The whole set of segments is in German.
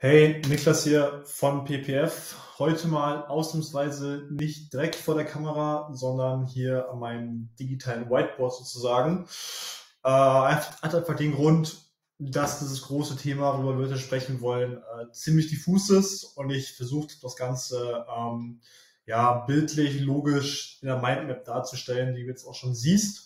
Hey, Niklas hier von PPF. Heute mal ausnahmsweise nicht direkt vor der Kamera, sondern hier an meinem digitalen Whiteboard sozusagen. Hat einfach den Grund, dass dieses große Thema, worüber wir heute sprechen wollen, ziemlich diffus ist und ich versuche das Ganze bildlich, logisch in der Mindmap darzustellen, die du jetzt auch schon siehst.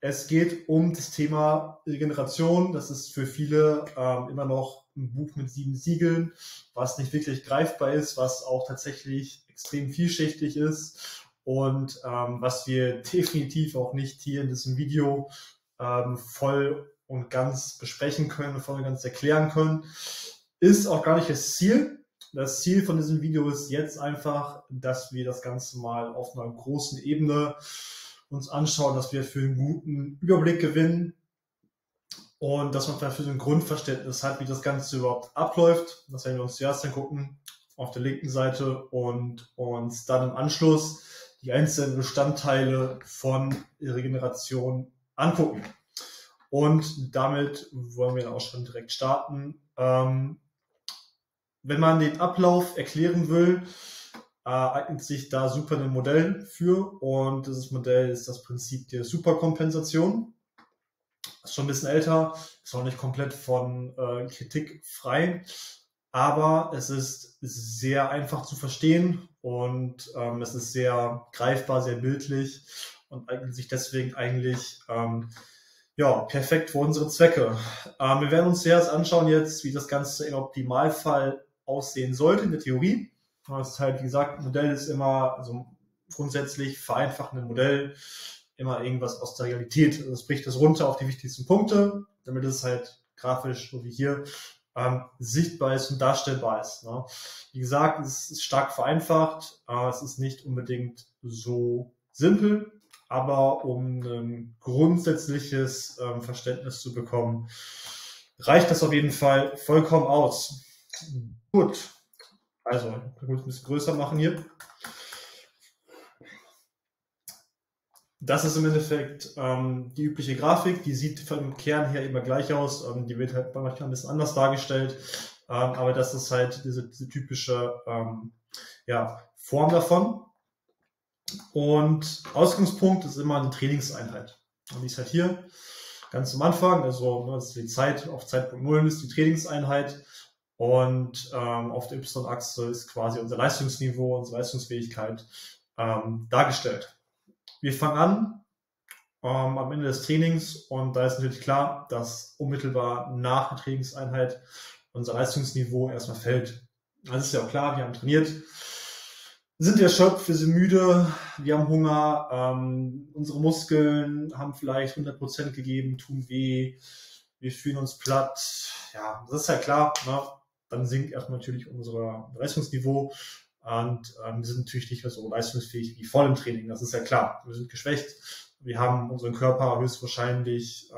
Es geht um das Thema Regeneration. Das ist für viele immer noch ein Buch mit 7 Siegeln, was nicht wirklich greifbar ist, was auch tatsächlich extrem vielschichtig ist und was wir definitiv auch nicht hier in diesem Video voll und ganz besprechen können, voll und ganz erklären können. Ist auch gar nicht das Ziel. Das Ziel von diesem Video ist jetzt einfach, dass wir das Ganze mal auf einer großen Ebene uns anschauen, dass wir für einen guten Überblick gewinnen und dass man dafür so ein Grundverständnis hat, wie das Ganze überhaupt abläuft. Das werden wir uns zuerst angucken auf der linken Seite und uns dann im Anschluss die einzelnen Bestandteile von Regeneration angucken. Und damit wollen wir dann auch schon direkt starten. Wenn man den Ablauf erklären will, eignet sich da super ein Modell für, und dieses Modell ist das Prinzip der Superkompensation. Ist schon ein bisschen älter, ist auch nicht komplett von Kritik frei, aber es ist sehr einfach zu verstehen und es ist sehr greifbar, sehr bildlich und eignet sich deswegen eigentlich perfekt für unsere Zwecke. Wir werden uns zuerst anschauen jetzt, wie das Ganze im Optimalfall aussehen sollte in der Theorie. Das ist halt, wie gesagt, ein Modell ist immer, also grundsätzlich vereinfachende Modell, immer irgendwas aus der Realität. Also es bricht das runter auf die wichtigsten Punkte, damit es halt grafisch, so wie hier, sichtbar ist und darstellbar ist. Ne? Wie gesagt, es ist stark vereinfacht, es ist nicht unbedingt so simpel, aber um ein grundsätzliches Verständnis zu bekommen, reicht das auf jeden Fall vollkommen aus. Gut. Also, ich muss ein bisschen größer machen hier. Das ist im Endeffekt die übliche Grafik. Die sieht vom Kern her immer gleich aus. Die wird halt manchmal ein bisschen anders dargestellt. Aber das ist halt diese typische Form davon. Und Ausgangspunkt ist immer eine Trainingseinheit. Und die ist halt hier ganz am Anfang. Also das ist die Zeit, auf Zeitpunkt 0 ist die Trainingseinheit. Und auf der Y-Achse ist quasi unser Leistungsniveau, unsere Leistungsfähigkeit dargestellt. Wir fangen an am Ende des Trainings, und da ist natürlich klar, dass unmittelbar nach der Trainingseinheit unser Leistungsniveau erstmal fällt. Das ist ja auch klar, wir haben trainiert, sind erschöpft, wir sind müde, wir haben Hunger, unsere Muskeln haben vielleicht 100% gegeben, tun weh, wir fühlen uns platt. Ja, das ist ja klar, ne? Dann sinkt erstmal natürlich unser Leistungsniveau und wir sind natürlich nicht mehr so leistungsfähig wie vor dem Training, das ist ja klar. Wir sind geschwächt, wir haben unseren Körper höchstwahrscheinlich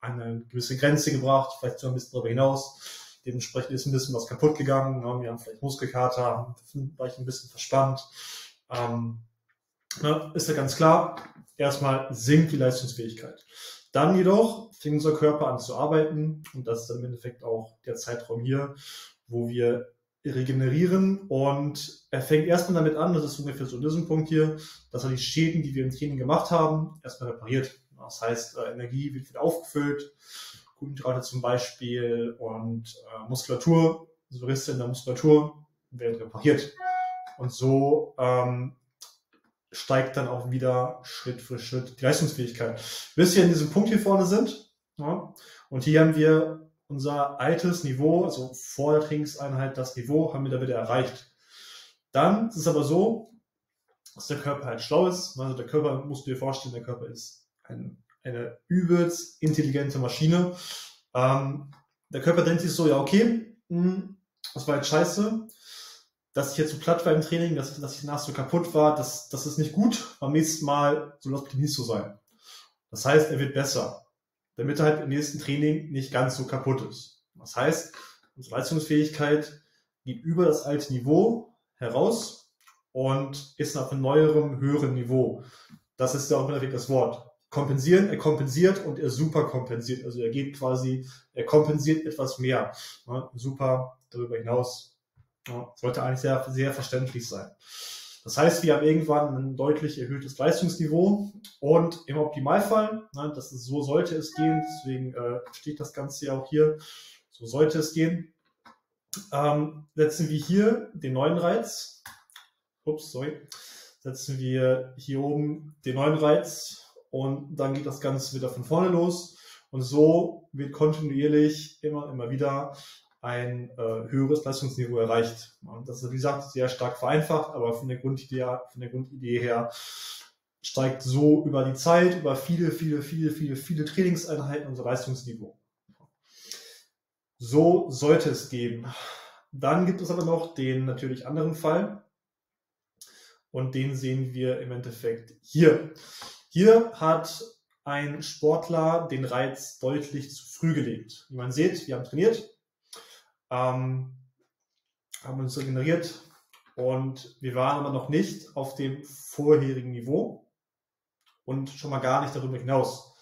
an eine gewisse Grenze gebracht, vielleicht sogar ein bisschen darüber hinaus. Dementsprechend ist ein bisschen was kaputt gegangen, ne? Wir haben vielleicht Muskelkater, vielleicht ein bisschen verspannt. Ist ja ganz klar, erstmal sinkt die Leistungsfähigkeit. Dann jedoch fing unser Körper an zu arbeiten, und das ist dann im Endeffekt auch der Zeitraum hier, wo wir regenerieren, und er fängt erstmal damit an, das ist ungefähr so diesem Punkt hier, dass er die Schäden, die wir im Training gemacht haben, erstmal repariert. Das heißt, Energie wird wieder aufgefüllt, Kohlenhydrate zum Beispiel und Muskulatur, so Risse in der Muskulatur werden repariert, und so steigt dann auch wieder Schritt für Schritt die Leistungsfähigkeit. Bis wir in diesem Punkt hier vorne sind. Ja, und hier haben wir unser altes Niveau, also vor der Trainingseinheit das Niveau, haben wir da wieder erreicht. Dann ist es aber so, dass der Körper halt schlau ist. Also der Körper, musst du dir vorstellen, der Körper ist eine übelst intelligente Maschine. Der Körper denkt sich so, ja okay, das war jetzt scheiße, dass ich jetzt so platt war im Training, dass ich danach so kaputt war, das ist nicht gut. Beim nächsten Mal soll das nicht so sein. Das heißt, er wird besser, damit er halt im nächsten Training nicht ganz so kaputt ist. Das heißt, unsere Leistungsfähigkeit geht über das alte Niveau heraus und ist auf einem neueren, höheren Niveau. Das ist ja auch im Endeffekt das Wort. kompensieren, er kompensiert und er super kompensiert. Also er geht quasi, er kompensiert etwas mehr. Ja, super darüber hinaus. Ja, sollte eigentlich sehr, sehr verständlich sein. Das heißt, wir haben irgendwann ein deutlich erhöhtes Leistungsniveau und im Optimalfall, ne, das ist, so sollte es gehen, deswegen steht das Ganze ja auch hier, so sollte es gehen, setzen wir hier den neuen Reiz, setzen wir hier oben den neuen Reiz und dann geht das Ganze wieder von vorne los und so wird kontinuierlich immer wieder ein höheres Leistungsniveau erreicht. Und das ist, wie gesagt, sehr stark vereinfacht, aber von der Grundidee her steigt so über die Zeit, über viele Trainingseinheiten unser Leistungsniveau. So sollte es gehen. Dann gibt es aber noch den natürlich anderen Fall und den sehen wir im Endeffekt hier. Hier hat ein Sportler den Reiz deutlich zu früh gelegt. Wie man sieht, wir haben trainiert, haben uns regeneriert und wir waren aber noch nicht auf dem vorherigen Niveau und schon mal gar nicht darüber hinaus.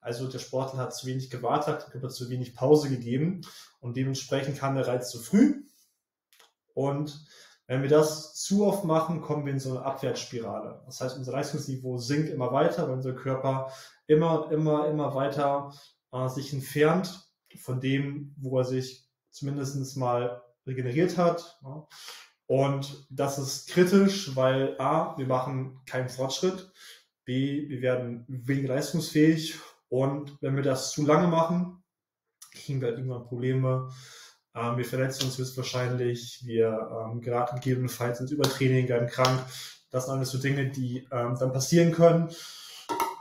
Also der Sportler hat zu wenig gewartet, der Körper zu wenig Pause gegeben und dementsprechend kam der Reiz zu früh. Und wenn wir das zu oft machen, kommen wir in so eine Abwärtsspirale. Das heißt, unser Leistungsniveau sinkt immer weiter, weil unser Körper immer weiter sich entfernt von dem, wo er sich zumindest mal regeneriert hat. Und das ist kritisch, weil A, wir machen keinen Fortschritt, B, wir werden weniger leistungsfähig und wenn wir das zu lange machen, kriegen wir halt irgendwann Probleme. Wir verletzen uns höchstwahrscheinlich, wir geraten gegebenenfalls ins Übertraining, werden krank. Das sind alles so Dinge, die dann passieren können.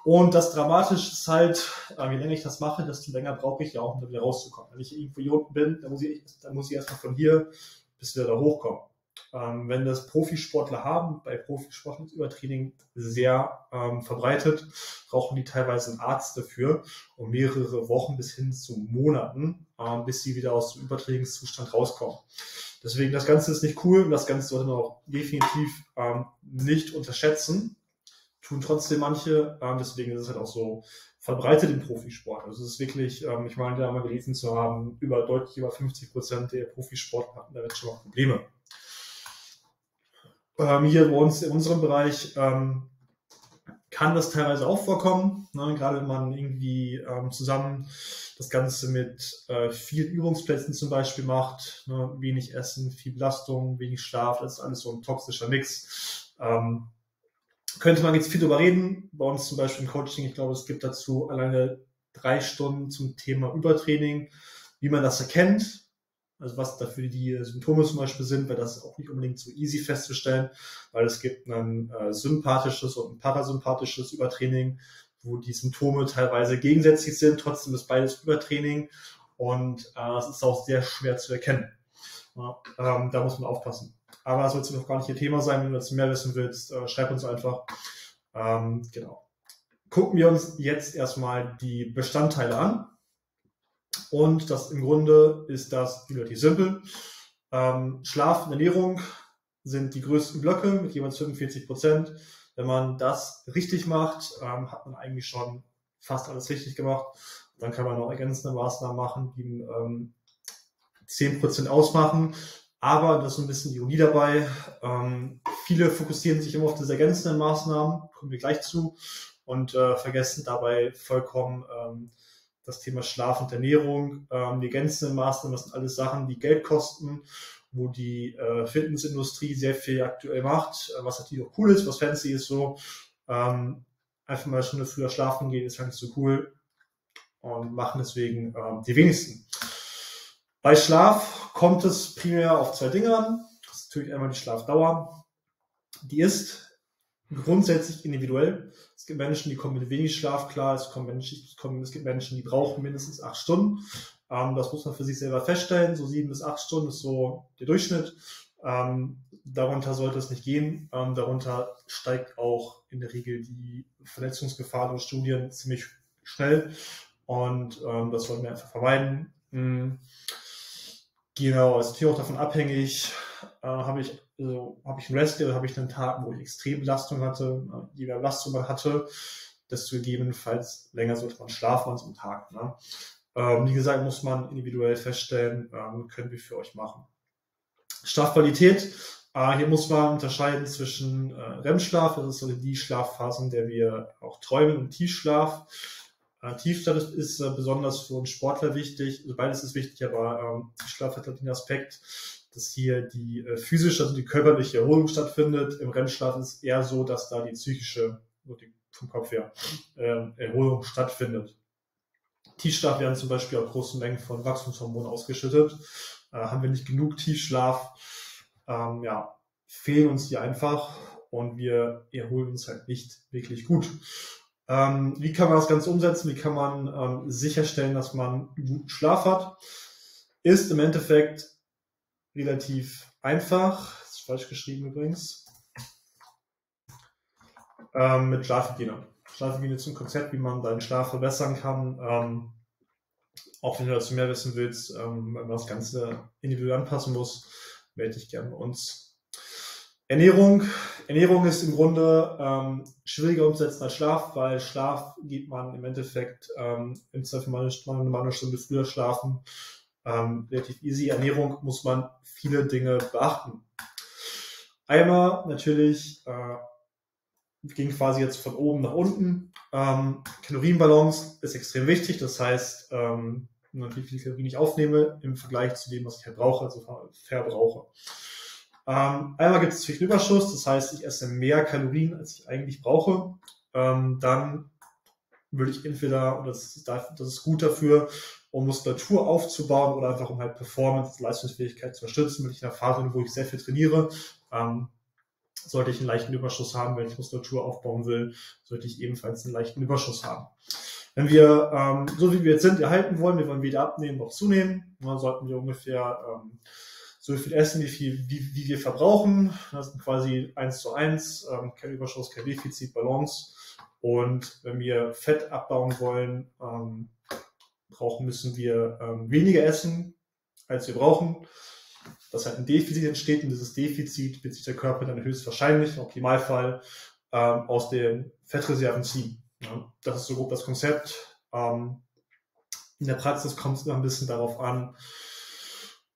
Und das Dramatische ist halt, je länger ich das mache, desto länger brauche ich ja auch, um wieder rauszukommen. Wenn ich irgendwo hier unten bin, dann muss ich erstmal von hier bis wieder da hochkommen. Wenn das Profisportler haben, bei Profisportlern ist Übertraining sehr verbreitet, brauchen die teilweise einen Arzt dafür und mehrere Wochen bis hin zu Monaten, bis sie wieder aus dem Übertrainingszustand rauskommen. Deswegen, das Ganze ist nicht cool und das Ganze sollte man auch definitiv nicht unterschätzen. Tun trotzdem manche, deswegen ist es halt auch so verbreitet im Profisport. Also es ist wirklich, ich meine, da mal gelesen zu haben, deutlich über 50% der Profisportler hatten damit schon mal Probleme. Hier bei uns in unserem Bereich kann das teilweise auch vorkommen, ne? Gerade wenn man irgendwie zusammen das Ganze mit vielen Übungsplätzen zum Beispiel macht, ne? Wenig Essen, viel Belastung, wenig Schlaf, das ist alles so ein toxischer Mix. Könnte man jetzt viel drüber reden, bei uns zum Beispiel im Coaching, ich glaube, es gibt dazu alleine 3 Stunden zum Thema Übertraining, wie man das erkennt, also was dafür die Symptome zum Beispiel sind, weil das ist auch nicht unbedingt so easy festzustellen, weil es gibt ein sympathisches und ein parasympathisches Übertraining, wo die Symptome teilweise gegensätzlich sind, trotzdem ist beides Übertraining und es ist auch sehr schwer zu erkennen. Ja, da muss man aufpassen. Aber das wird noch gar nicht Ihr Thema sein. Wenn du dazu mehr wissen willst, schreib uns einfach. Genau. Gucken wir uns jetzt erstmal die Bestandteile an. Und das im Grunde ist das relativ simpel. Schlaf und Ernährung sind die größten Blöcke mit jeweils 45%. Wenn man das richtig macht, hat man eigentlich schon fast alles richtig gemacht. Dann kann man noch ergänzende Maßnahmen machen, die 10% ausmachen. Aber, das ist ein bisschen Ironie dabei, viele fokussieren sich immer auf diese ergänzenden Maßnahmen, kommen wir gleich zu, und vergessen dabei vollkommen das Thema Schlaf und Ernährung. Die ergänzenden Maßnahmen, das sind alles Sachen, die Geld kosten, wo die Fitnessindustrie sehr viel aktuell macht, was natürlich auch cool ist, was fancy ist so. Einfach mal eine Stunde früher schlafen gehen, ist eigentlich so cool und machen deswegen die wenigsten. Bei Schlaf kommt es primär auf 2 Dinge an. Das ist natürlich einmal die Schlafdauer. Die ist grundsätzlich individuell. Es gibt Menschen, die kommen mit wenig Schlaf klar. Es gibt Menschen, die brauchen mindestens 8 Stunden. Das muss man für sich selber feststellen. So 7 bis 8 Stunden ist so der Durchschnitt. Darunter sollte es nicht gehen. Darunter steigt auch in der Regel die Verletzungsgefahr durch Studien ziemlich schnell. Und das wollen wir einfach vermeiden. Genau, es ist natürlich auch davon abhängig, habe ich einen Rest Day oder habe ich einen Tag, wo ich extrem Belastung hatte, je mehr Belastung man hatte, desto gegebenenfalls länger sollte man schlafen an so einem Tag. Ne? Wie gesagt, muss man individuell feststellen, können wir für euch machen. Schlafqualität. Hier muss man unterscheiden zwischen REM-Schlaf, das ist so die Schlafphase, in der wir auch träumen, und Tiefschlaf. Tiefschlaf ist besonders für uns Sportler wichtig, also beides ist wichtig, aber Schlaf hat den Aspekt, dass hier die physische, also die körperliche Erholung stattfindet. Im REM-Schlaf ist es eher so, dass da die psychische, vom Kopf her, Erholung stattfindet. Tiefschlaf werden zum Beispiel auch großen Mengen von Wachstumshormonen ausgeschüttet. Haben wir nicht genug Tiefschlaf, ja, fehlen uns die einfach und wir erholen uns halt nicht wirklich gut. Wie kann man das Ganze umsetzen? Wie kann man sicherstellen, dass man guten Schlaf hat? Ist im Endeffekt relativ einfach. Das ist falsch geschrieben übrigens. Mit Schlafhygiene. Schlafhygiene ist ein Konzept, wie man deinen Schlaf verbessern kann. Auch wenn du dazu mehr wissen willst, wenn man das Ganze individuell anpassen muss, melde dich gerne bei uns. Ernährung. Ernährung ist im Grunde schwieriger umzusetzen als Schlaf, weil Schlaf geht man im Endeffekt im Zweifel mal eine Stunde früher schlafen. Relativ easy. Ernährung muss man viele Dinge beachten. Einmal natürlich, ging quasi jetzt von oben nach unten. Kalorienbalance ist extrem wichtig, das heißt, natürlich viele Kalorien ich aufnehme im Vergleich zu dem, was ich verbrauche, also verbrauche. Einmal gibt es Zwischenüberschuss, das heißt, ich esse mehr Kalorien, als ich eigentlich brauche. Dann würde ich entweder, und das ist gut dafür, um Muskulatur aufzubauen oder einfach um halt Performance, Leistungsfähigkeit zu unterstützen, wenn ich in einer Phase, wo ich sehr viel trainiere, sollte ich einen leichten Überschuss haben. Wenn ich Muskulatur aufbauen will, sollte ich ebenfalls einen leichten Überschuss haben. Wenn wir, so wie wir jetzt sind, erhalten wollen, wir wollen weder abnehmen noch zunehmen, dann sollten wir ungefähr so viel essen, wie wir verbrauchen. Das ist quasi 1:1, kein Überschuss, kein Defizit, Balance. Und wenn wir Fett abbauen wollen, müssen wir weniger essen, als wir brauchen. Dass halt ein Defizit entsteht, und dieses Defizit wird sich der Körper dann höchstwahrscheinlich, im Optimalfall, aus den Fettreserven ziehen. Ja, das ist so grob das Konzept. In der Praxis kommt es immer ein bisschen darauf an,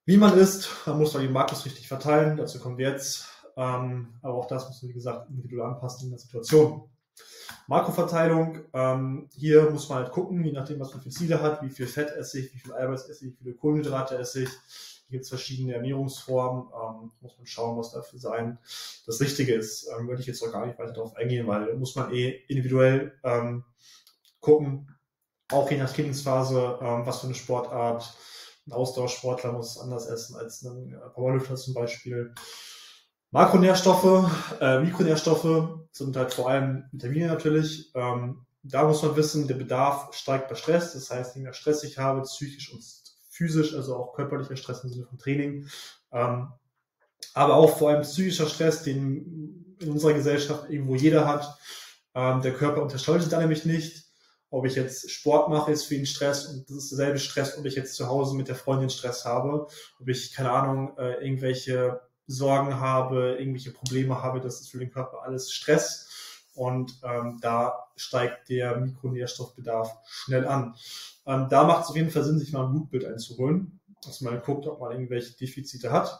wie man isst. Man muss dann die Makros richtig verteilen, dazu kommen wir jetzt. Aber auch das muss man, wie gesagt, individuell anpassen in der Situation. Makroverteilung, hier muss man halt gucken, je nachdem, was man für Ziele hat, wie viel Fett esse ich, wie viel Eiweiß esse ich, wie viele Kohlenhydrate esse ich. Hier gibt es verschiedene Ernährungsformen, muss man schauen, was dafür sein das Richtige ist. Würde ich jetzt auch gar nicht weiter darauf eingehen, weil muss man individuell gucken, auch je nach Trainingsphase, was für eine Sportart. Ein Ausdauersportler muss es anders essen als ein Powerlifter zum Beispiel. Makronährstoffe, Mikronährstoffe sind halt vor allem Vitamine natürlich. Da muss man wissen, der Bedarf steigt bei Stress, das heißt, je mehr Stress ich habe, psychisch und physisch, also auch körperlicher Stress im Sinne von Training, aber auch vor allem psychischer Stress, den in unserer Gesellschaft irgendwo jeder hat. Der Körper unterscheidet da nämlich nicht. Ob ich jetzt Sport mache, ist für ihn Stress und das ist derselbe Stress, ob ich jetzt zu Hause mit der Freundin Stress habe, ob ich, keine Ahnung, irgendwelche Sorgen habe, irgendwelche Probleme habe, das ist für den Körper alles Stress und da steigt der Mikronährstoffbedarf schnell an. Da macht es auf jeden Fall Sinn, sich mal ein Blutbild einzuholen, dass man guckt, ob man irgendwelche Defizite hat.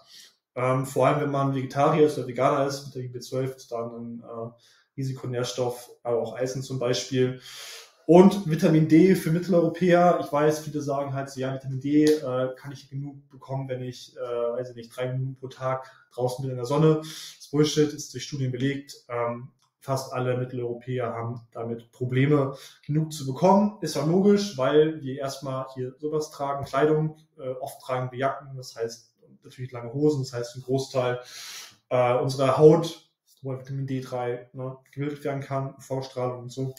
Vor allem, wenn man Vegetarier ist oder Veganer ist, mit der B12 dann ein Risikonährstoff, aber auch Eisen zum Beispiel. Und Vitamin D für Mitteleuropäer. Ich weiß, viele sagen halt so, ja, Vitamin D kann ich genug bekommen, wenn ich, weiß ich nicht, 3 Minuten pro Tag draußen bin in der Sonne. Das Bullshit ist durch Studien belegt. Fast alle Mitteleuropäer haben damit Probleme, genug zu bekommen. Ist ja logisch, weil wir erstmal hier sowas tragen, Kleidung, oft tragen wir Jacken, das heißt natürlich lange Hosen, das heißt ein Großteil unserer Haut, wo Vitamin D3 gebildet werden kann, UV-Strahlung und so.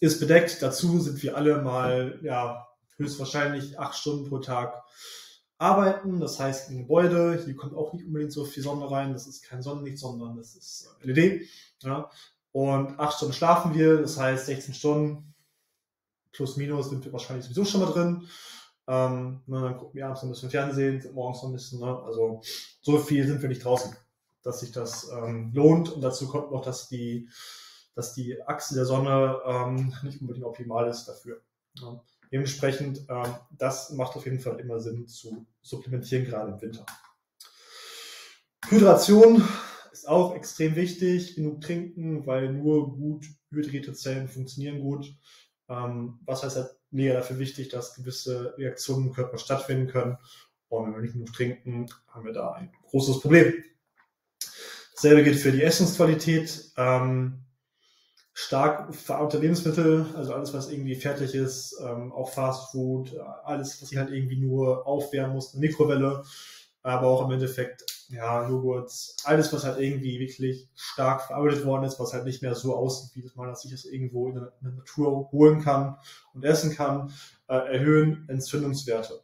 Ist bedeckt, dazu sind wir alle mal, ja, höchstwahrscheinlich 8 Stunden pro Tag arbeiten, das heißt im Gebäude, hier kommt auch nicht unbedingt so viel Sonne rein, das ist kein Sonnenlicht, sondern das ist LED, ja, und 8 Stunden schlafen wir, das heißt 16 Stunden plus minus sind wir wahrscheinlich sowieso schon mal drin, dann gucken wir abends noch ein bisschen Fernsehen, morgens noch ein bisschen, ne? Also so viel sind wir nicht draußen, dass sich das lohnt und dazu kommt noch, dass dass die Achse der Sonne nicht unbedingt optimal ist dafür. Ja. Dementsprechend, das macht auf jeden Fall immer Sinn zu supplementieren, gerade im Winter. Hydration ist auch extrem wichtig. Genug trinken, weil nur gut hydrierte Zellen funktionieren gut. Wasser ist halt mega dafür wichtig, dass gewisse Reaktionen im Körper stattfinden können. Und wenn wir nicht genug trinken, haben wir da ein großes Problem. Dasselbe gilt für die Essensqualität. Stark verarbeitete Lebensmittel, also alles, was irgendwie fertig ist, auch Fast Food, alles, was ich halt irgendwie nur aufwärmen muss, eine Mikrowelle, aber auch im Endeffekt, ja, Joghurts, alles, was halt irgendwie wirklich stark verarbeitet worden ist, was halt nicht mehr so aussieht, wie das mal, dass ich es irgendwo in der Natur holen kann und essen kann, erhöhen Entzündungswerte.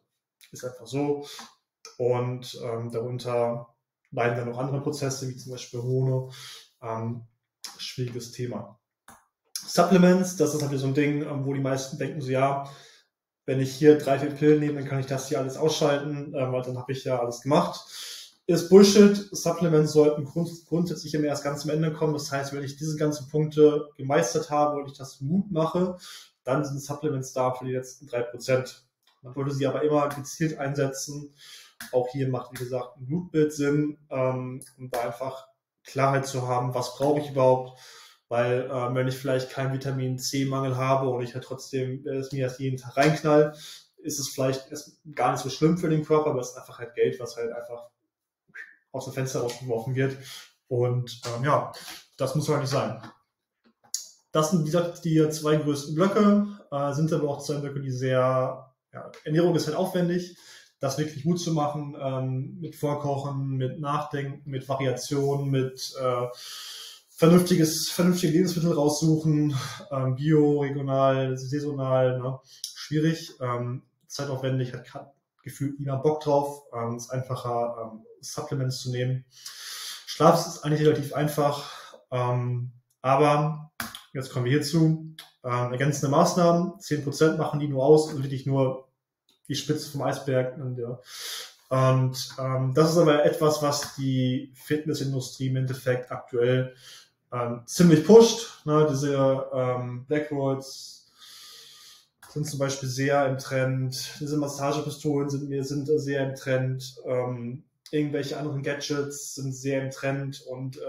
Ist einfach so. Und darunter leiden dann noch andere Prozesse, wie zum Beispiel Hormone. Schwieriges Thema. Supplements, das ist natürlich so ein Ding, wo die meisten denken so, ja, wenn ich hier 3, 4 Pillen nehme, dann kann ich das hier alles ausschalten, weil dann habe ich ja alles gemacht. Ist Bullshit. Supplements sollten grundsätzlich immer erst ganz am Ende kommen. Das heißt, wenn ich diese ganzen Punkte gemeistert habe und ich das gut mache, dann sind Supplements da für die letzten 3%. Man sollte sie aber immer gezielt einsetzen. Auch hier macht, wie gesagt, ein Blutbild Sinn, um da einfach Klarheit zu haben, was brauche ich überhaupt, weil wenn ich vielleicht keinen Vitamin C-Mangel habe und ich halt trotzdem mir das jeden Tag reinknall, ist es vielleicht gar nicht so schlimm für den Körper, aber es ist einfach halt Geld, was halt einfach aus dem Fenster rausgeworfen wird und ja, das muss halt nicht sein. Das sind, wie gesagt, die zwei größten Blöcke, sind aber auch zwei Blöcke, die sehr, ja, Ernährung ist halt aufwendig, das wirklich gut zu machen, mit Vorkochen, mit Nachdenken, mit Variationen, mit vernünftige Lebensmittel raussuchen, bio, regional, saisonal, ne? Schwierig, zeitaufwendig, hat gefühlt niemand Bock drauf, ist einfacher, Supplements zu nehmen. Schlaf ist eigentlich relativ einfach, aber jetzt kommen wir hierzu, ergänzende Maßnahmen, 10% machen die nur aus, und wirklich nur die Spitze vom Eisberg. Und das ist aber etwas, was die Fitnessindustrie im Endeffekt aktuell ziemlich pusht. Ne? Diese Black Rolls sind zum Beispiel sehr im Trend, diese Massagepistolen sind sehr im Trend, irgendwelche anderen Gadgets sind sehr im Trend und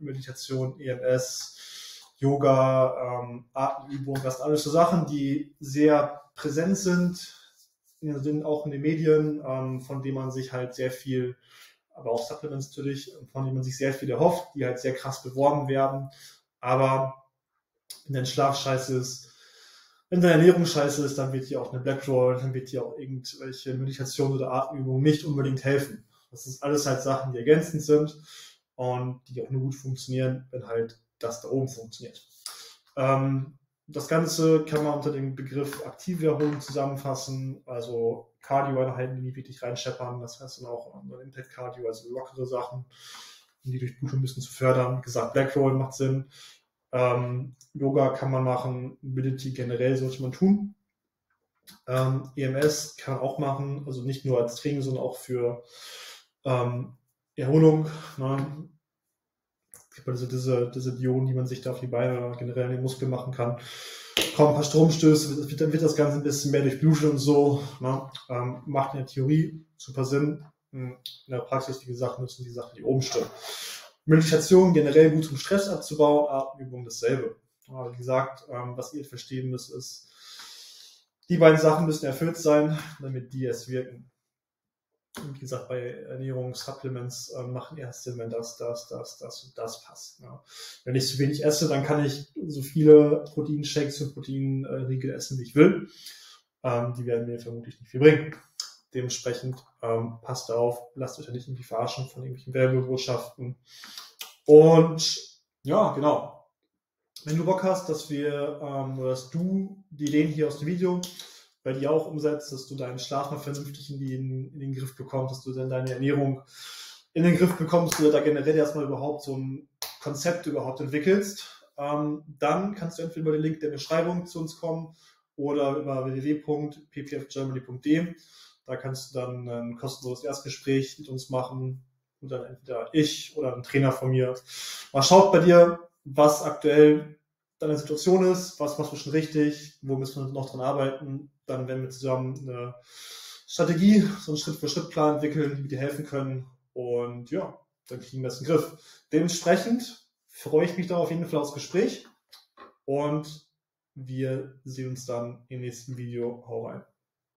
Meditation, EMS, Yoga, Atemübungen, das sind alles so Sachen, die sehr präsent sind, auch in den Medien, von denen man sich halt sehr viel, aber auch Supplements natürlich, von denen man sich sehr viel erhofft, die halt sehr krass beworben werden. Aber wenn dein Schlaf scheiße ist, wenn deine Ernährung scheiße ist, dann wird dir auch eine Black Roll, dann wird dir auch irgendwelche Meditationen oder Atemübungen nicht unbedingt helfen. Das ist alles halt Sachen, die ergänzend sind und die auch nur gut funktionieren, wenn halt das da oben funktioniert. Das Ganze kann man unter dem Begriff aktive Erholung zusammenfassen, also Cardio-Einheiten, die wirklich reinscheppern, das heißt dann auch Impact-Cardio, also lockere Sachen, um die Durchblutung ein bisschen zu fördern. Wie gesagt, Blackroll macht Sinn, Yoga kann man machen, Mobility generell sollte man tun, EMS kann man auch machen, also nicht nur als Training, sondern auch für Erholung, ne? Also diese Dioden, die man sich da auf die Beine oder generell in den Muskeln machen kann. Kommen ein paar Stromstöße, dann wird das Ganze ein bisschen mehr durchblutet und so. Ne? Macht in der Theorie super Sinn. In der Praxis, wie gesagt, nutzen die Sachen, die oben stehen. Meditation generell gut, um Stress abzubauen, Atemübung dasselbe. Aber wie gesagt, was ihr verstehen müsst, ist, die beiden Sachen müssen erfüllt sein, damit die es wirken. Wie gesagt, bei Ernährung, Supplements machen erst Sinn, wenn das passt. Ja. Wenn ich zu wenig esse, dann kann ich so viele Proteinshakes und Proteinriegel essen, wie ich will. Die werden mir vermutlich nicht viel bringen. Dementsprechend passt auf, lasst euch ja nicht irgendwie verarschen von irgendwelchen Werbebotschaften. Und ja, genau. Wenn du Bock hast, dass du die Ideen hier aus dem Video, weil die auch umsetzt, dass du deinen Schlaf mal vernünftig in den Griff bekommst, dass du dann deine Ernährung in den Griff bekommst oder da generell erstmal überhaupt so ein Konzept überhaupt entwickelst, dann kannst du entweder über den Link der Beschreibung zu uns kommen oder über www.ppfgermany.de. Da kannst du dann ein kostenloses Erstgespräch mit uns machen und dann entweder ich oder ein Trainer von mir. Mal schaut bei dir, was aktuell deine Situation ist, was machst du schon richtig, wo müssen wir noch dran arbeiten, dann werden wir zusammen eine Strategie, so einen Schritt-für-Schritt-Plan entwickeln, wie wir dir helfen können und ja, dann kriegen wir das in den Griff. Dementsprechend freue ich mich da auf jeden Fall aufs Gespräch und wir sehen uns dann im nächsten Video. Hau rein!